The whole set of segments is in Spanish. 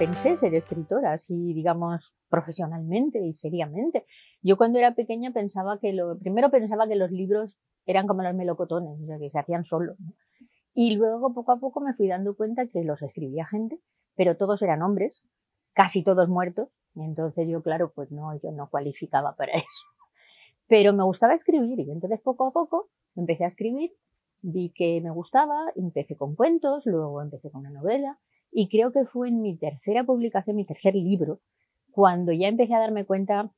Pensé ser escritora, así digamos profesionalmente y seriamente. Yo cuando era pequeña pensaba que los libros eran como los melocotones, o sea, que se hacían solos, ¿no? Y luego poco a poco me fui dando cuenta que los escribía gente, pero todos eran hombres, casi todos muertos, y entonces yo, claro, pues no, yo no cualificaba para eso. Pero me gustaba escribir y entonces poco a poco empecé a escribir, vi que me gustaba, empecé con cuentos, luego empecé con una novela. Y creo que fue en mi tercera publicación, mi tercer libro, cuando ya empecé a darme cuenta,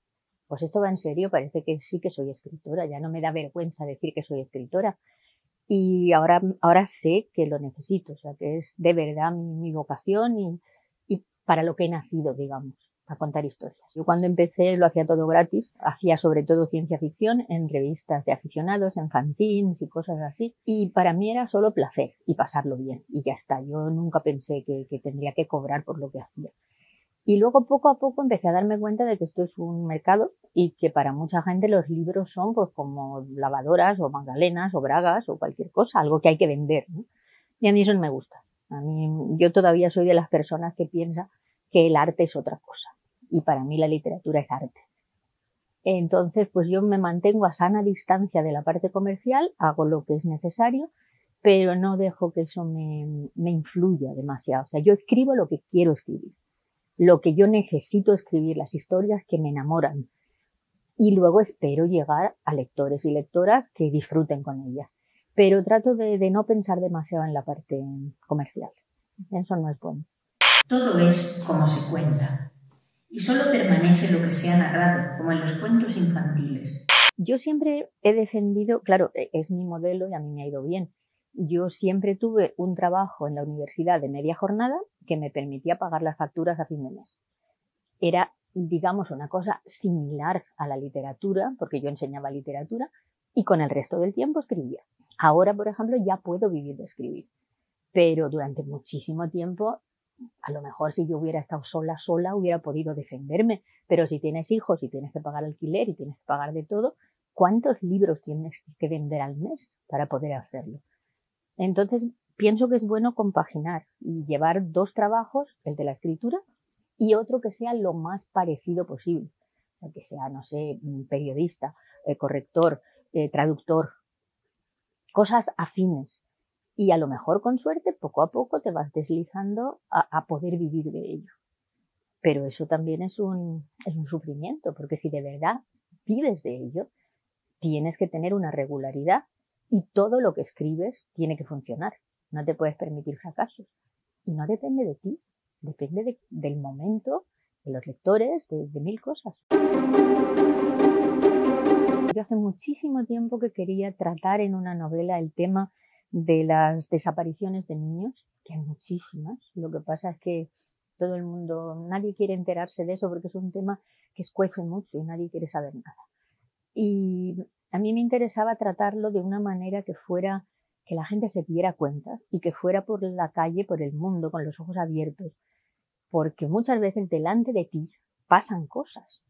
pues esto va en serio, parece que sí que soy escritora, ya no me da vergüenza decir que soy escritora. Y ahora sé que lo necesito, o sea, que es de verdad mi vocación y para lo que he nacido, digamos, a contar historias. Yo cuando empecé lo hacía todo gratis, hacía sobre todo ciencia ficción en revistas de aficionados, en fanzines y cosas así, y para mí era solo placer y pasarlo bien, y ya está. Yo nunca pensé que tendría que cobrar por lo que hacía. Y luego poco a poco empecé a darme cuenta de que esto es un mercado y que para mucha gente los libros son pues como lavadoras o magdalenas o bragas o cualquier cosa, algo que hay que vender, ¿no? Y a mí eso no me gusta. A mí, yo todavía soy de las personas que piensa que el arte es otra cosa. Y para mí la literatura es arte. Entonces, pues yo me mantengo a sana distancia de la parte comercial, hago lo que es necesario, pero no dejo que eso me influya demasiado. O sea, yo escribo lo que quiero escribir, lo que yo necesito escribir, las historias que me enamoran. Y luego espero llegar a lectores y lectoras que disfruten con ellas. Pero trato de no pensar demasiado en la parte comercial. Eso no es bueno. Todo es como se cuenta. Y solo permanece lo que se ha narrado, como en los cuentos infantiles. Yo siempre he defendido, claro, es mi modelo y a mí me ha ido bien. Yo siempre tuve un trabajo en la universidad de media jornada que me permitía pagar las facturas a fin de mes. Era, digamos, una cosa similar a la literatura, porque yo enseñaba literatura y con el resto del tiempo escribía. Ahora, por ejemplo, ya puedo vivir de escribir, pero durante muchísimo tiempo... A lo mejor si yo hubiera estado sola hubiera podido defenderme, pero si tienes hijos y tienes que pagar alquiler y tienes que pagar de todo, ¿cuántos libros tienes que vender al mes para poder hacerlo? Entonces pienso que es bueno compaginar y llevar dos trabajos, el de la escritura y otro que sea lo más parecido posible, que sea, no sé, periodista, corrector, traductor, cosas afines. Y a lo mejor, con suerte, poco a poco te vas deslizando a poder vivir de ello. Pero eso también es un sufrimiento, porque si de verdad vives de ello, tienes que tener una regularidad y todo lo que escribes tiene que funcionar. No te puedes permitir fracasos. Y no depende de ti, depende del momento, de los lectores, de mil cosas. Yo hace muchísimo tiempo que quería tratar en una novela el tema de las desapariciones de niños, que hay muchísimas. Lo que pasa es que todo el mundo, nadie quiere enterarse de eso porque es un tema que escuece mucho y nadie quiere saber nada. Y a mí me interesaba tratarlo de una manera que fuera, que la gente se diera cuenta y que fuera por la calle, por el mundo, con los ojos abiertos, porque muchas veces delante de ti pasan cosas.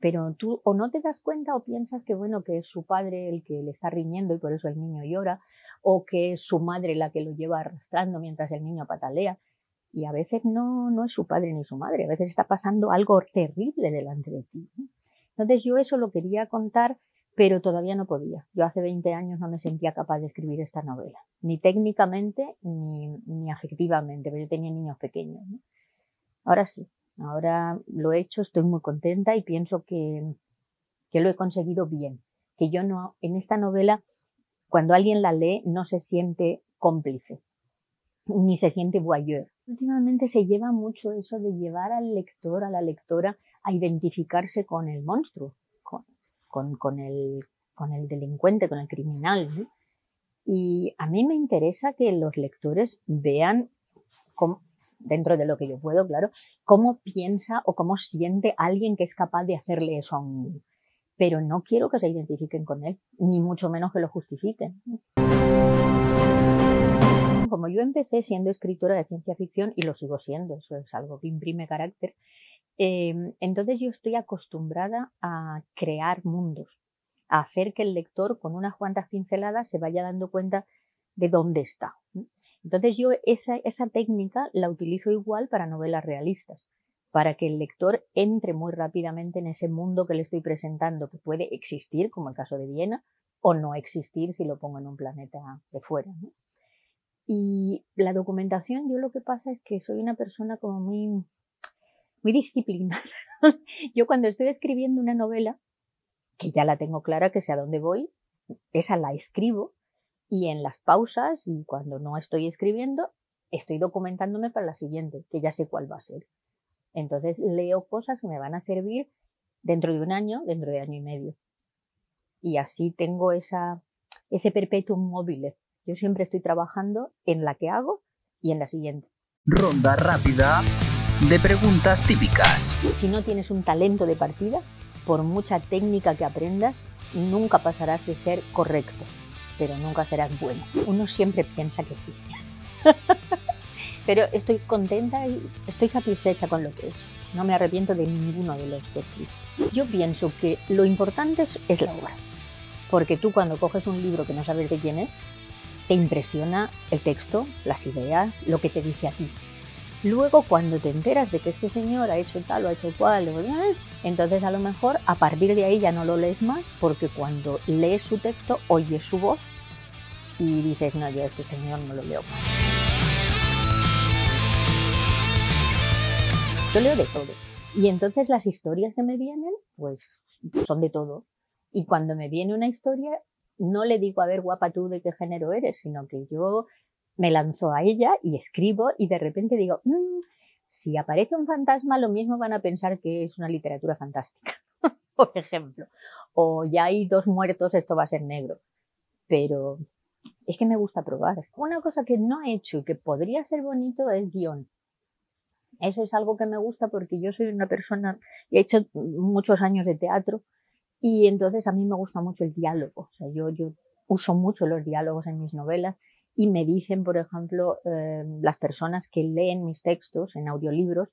Pero tú o no te das cuenta o piensas que bueno, que es su padre el que le está riñendo y por eso el niño llora, o que es su madre la que lo lleva arrastrando mientras el niño patalea. Y a veces no es su padre ni su madre, a veces está pasando algo terrible delante de ti. Entonces yo eso lo quería contar, pero todavía no podía. Yo hace 20 años no me sentía capaz de escribir esta novela, ni técnicamente ni afectivamente, porque yo tenía niños pequeños, ¿no? Ahora sí. Ahora lo he hecho, estoy muy contenta y pienso que lo he conseguido bien. Que yo no, en esta novela, cuando alguien la lee, no se siente cómplice, ni se siente voyeur. Últimamente se lleva mucho eso de llevar al lector, a la lectora, a identificarse con el monstruo, con el delincuente, con el criminal, ¿sí? Y a mí me interesa que los lectores vean cómo, dentro de lo que yo puedo, claro, cómo piensa o cómo siente alguien que es capaz de hacerle eso a un niño. Pero no quiero que se identifiquen con él, ni mucho menos que lo justifiquen. como yo empecé siendo escritora de ciencia ficción y lo sigo siendo, eso es algo que imprime carácter, entonces yo estoy acostumbrada a crear mundos, a hacer que el lector con unas cuantas pinceladas se vaya dando cuenta de dónde está. Entonces yo esa técnica la utilizo igual para novelas realistas, para que el lector entre muy rápidamente en ese mundo que le estoy presentando, que puede existir, como el caso de Viena, o no existir si lo pongo en un planeta de fuera, ¿no? Y la documentación, yo lo que pasa es que soy una persona como muy, muy disciplinada. Yo cuando estoy escribiendo una novela, que ya la tengo clara, que sé a dónde voy, esa la escribo, y en las pausas y cuando no estoy escribiendo, estoy documentándome para la siguiente, que ya sé cuál va a ser. Entonces leo cosas que me van a servir dentro de un año, dentro de año y medio. Y así tengo ese perpetuum móvil. Yo siempre estoy trabajando en la que hago y en la siguiente. Ronda rápida de preguntas típicas. Si no tienes un talento de partida, por mucha técnica que aprendas, nunca pasarás de ser correcto, pero nunca serás bueno. Uno siempre piensa que sí. Pero estoy contenta y estoy satisfecha con lo que es. No me arrepiento de ninguno de los que escribo. Yo pienso que lo importante es la obra. Porque tú cuando coges un libro que no sabes de quién es, te impresiona el texto, las ideas, lo que te dice a ti. Luego cuando te enteras de que este señor ha hecho tal o ha hecho cual, entonces a lo mejor a partir de ahí ya no lo lees más, porque cuando lees su texto oyes su voz y dices, no, yo a este señor no lo leo más. Yo leo de todo y entonces las historias que me vienen pues son de todo, y cuando me viene una historia no le digo, a ver guapa, tú de qué género eres, sino que yo me lanzo a ella y escribo, y de repente digo, si aparece un fantasma lo mismo van a pensar que es una literatura fantástica, por ejemplo, o ya hay dos muertos, esto va a ser negro, pero es que me gusta probar. Una cosa que no he hecho y que podría ser bonito es guión. Eso es algo que me gusta porque yo soy una persona, he hecho muchos años de teatro y entonces a mí me gusta mucho el diálogo. O sea, yo uso mucho los diálogos en mis novelas y me dicen, por ejemplo, las personas que leen mis textos en audiolibros,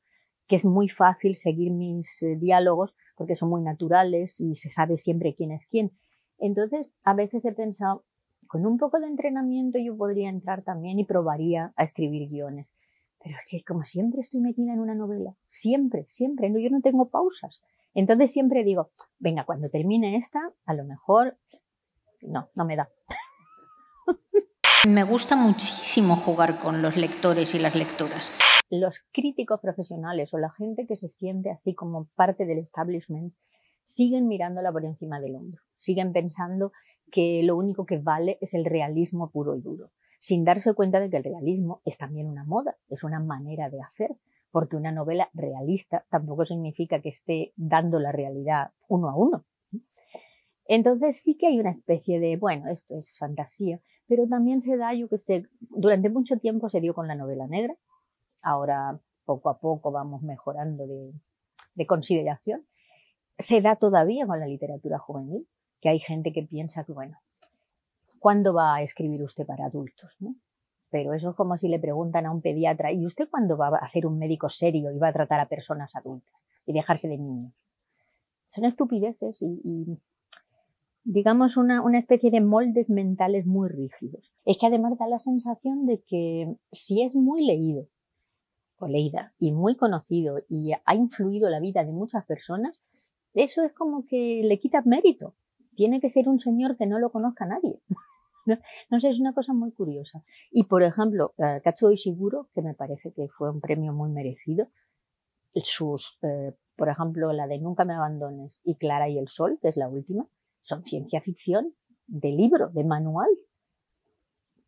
que es muy fácil seguir mis diálogos porque son muy naturales y se sabe siempre quién es quién. Entonces, a veces he pensado, con un poco de entrenamiento yo podría entrar también y probaría a escribir guiones. Pero es que como siempre estoy metida en una novela, siempre, siempre, yo no tengo pausas. Entonces siempre digo, venga, cuando termine esta, a lo mejor no me da. Me gusta muchísimo jugar con los lectores y las lectoras. Los críticos profesionales o la gente que se siente así como parte del establishment siguen mirándola por encima del hombro, siguen pensando que lo único que vale es el realismo puro y duro, sin darse cuenta de que el realismo es también una moda, es una manera de hacer, porque una novela realista tampoco significa que esté dando la realidad uno a uno. Entonces sí que hay una especie de, bueno, esto es fantasía, pero también se da, yo que sé, durante mucho tiempo se dio con la novela negra, ahora poco a poco vamos mejorando de consideración, se da todavía con la literatura juvenil, que hay gente que piensa que, bueno, ¿cuándo va a escribir usted para adultos, ¿no? Pero eso es como si le preguntan a un pediatra, ¿y usted cuándo va a ser un médico serio y va a tratar a personas adultas y dejarse de niños? Son estupideces y digamos, una especie de moldes mentales muy rígidos. Es que además da la sensación de que si es muy leído o leída y muy conocido y ha influido la vida de muchas personas, eso es como que le quita mérito. Tiene que ser un señor que no lo conozca nadie. No sé, es una cosa muy curiosa. Y, por ejemplo, Katsuo Ishiguro, que me parece que fue un premio muy merecido, por ejemplo, la de Nunca me abandones y Clara y el sol, que es la última, son ciencia ficción de libro, de manual,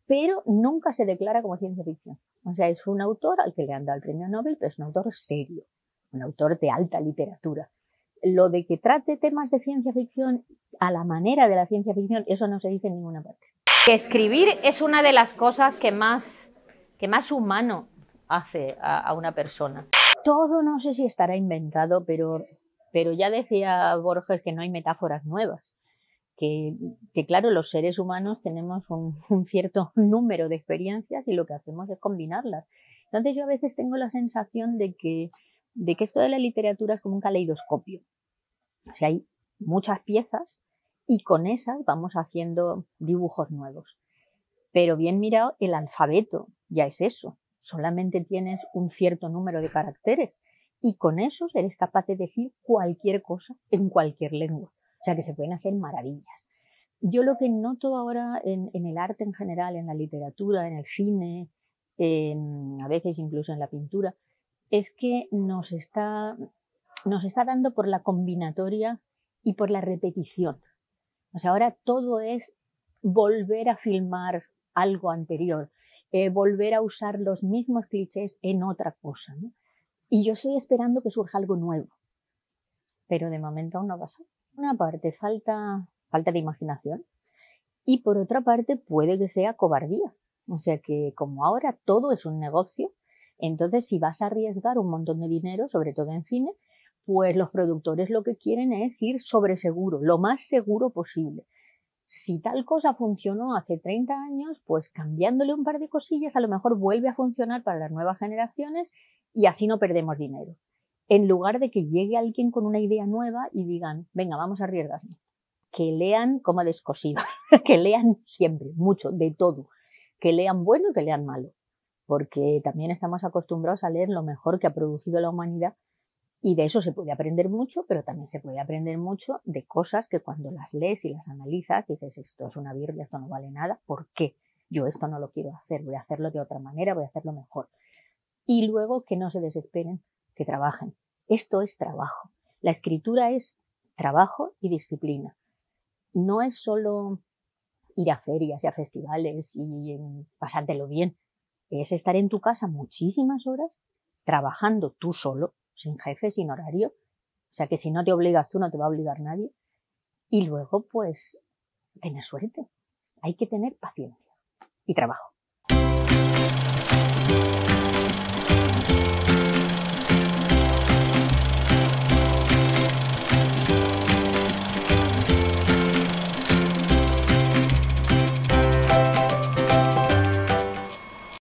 pero nunca se declara como ciencia ficción. O sea, es un autor al que le han dado el premio Nobel, pero es un autor serio, un autor de alta literatura. Lo de que trate temas de ciencia ficción a la manera de la ciencia ficción, eso no se dice en ninguna parte. Que escribir es una de las cosas que más humano hace a una persona. Todo no sé si estará inventado, pero ya decía Borges que no hay metáforas nuevas. que claro, los seres humanos tenemos un cierto número de experiencias y lo que hacemos es combinarlas. Entonces yo a veces tengo la sensación de que esto de la literatura es como un caleidoscopio. O sea, hay muchas piezas y con esas vamos haciendo dibujos nuevos. Pero bien mirado, el alfabeto ya es eso. Solamente tienes un cierto número de caracteres y con esos eres capaz de decir cualquier cosa en cualquier lengua. O sea, que se pueden hacer maravillas. Yo lo que noto ahora en el arte en general, en la literatura, en el cine, a veces incluso en la pintura, es que nos está dando por la combinatoria y por la repetición. O sea, ahora todo es volver a filmar algo anterior, volver a usar los mismos clichés en otra cosa, ¿no? Y yo estoy esperando que surja algo nuevo, pero de momento aún no pasa. Por una parte, falta de imaginación y por otra parte puede que sea cobardía. O sea que como ahora todo es un negocio, entonces si vas a arriesgar un montón de dinero, sobre todo en cine, pues los productores lo que quieren es ir sobre seguro, lo más seguro posible. Si tal cosa funcionó hace 30 años, pues cambiándole un par de cosillas a lo mejor vuelve a funcionar para las nuevas generaciones y así no perdemos dinero. En lugar de que llegue alguien con una idea nueva y digan, venga, vamos a arriesgarnos. Que lean como descosido, que lean siempre, mucho, de todo. Que lean bueno y que lean malo, porque también estamos acostumbrados a leer lo mejor que ha producido la humanidad y de eso se puede aprender mucho, pero también se puede aprender mucho de cosas que cuando las lees y las analizas dices, esto es una birria, esto no vale nada, ¿por qué? Yo esto no lo quiero hacer, voy a hacerlo de otra manera, voy a hacerlo mejor. Y luego que no se desesperen, que trabajen. Esto es trabajo. La escritura es trabajo y disciplina. No es solo ir a ferias y a festivales y pasártelo bien, es estar en tu casa muchísimas horas trabajando tú solo, sin jefe, sin horario, o sea que si no te obligas tú no te va a obligar nadie y luego pues tener suerte, hay que tener paciencia y trabajo.